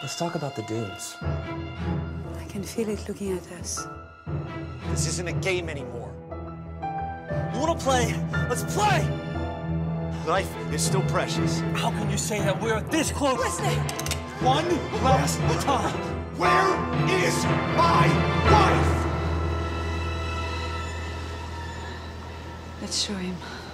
Let's talk about the dunes. I can feel it looking at us. This isn't a game anymore. You want to play? Let's play! Life is still precious. How can you say that we're this close? Listen. One last time. Where is my wife? Let's show him.